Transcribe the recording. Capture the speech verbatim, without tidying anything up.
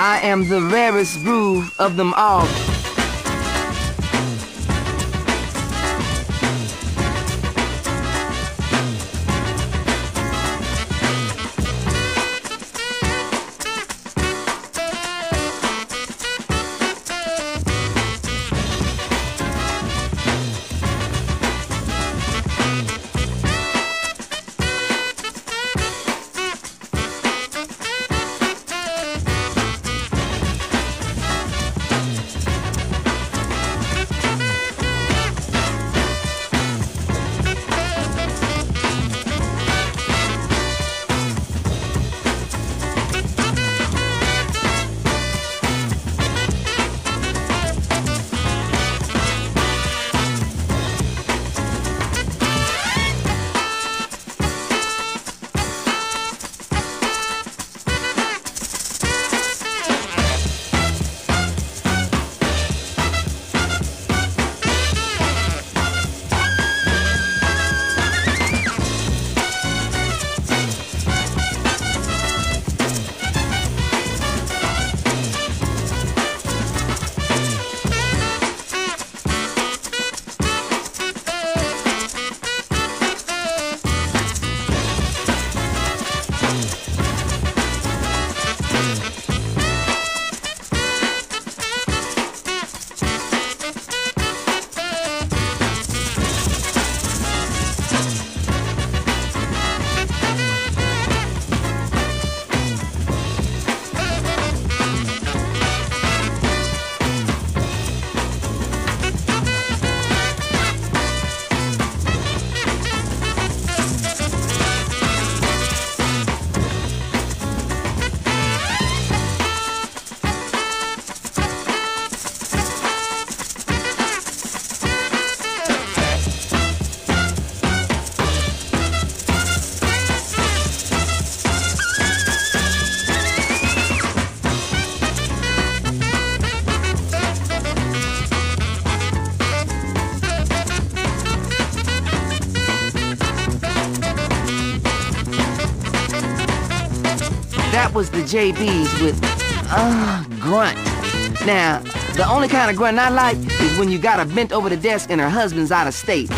I am the rarest groove of them all. That was the J B's with uh, grunt. Now, the only kind of grunt I like is when you got her bent over the desk and her husband's out of state.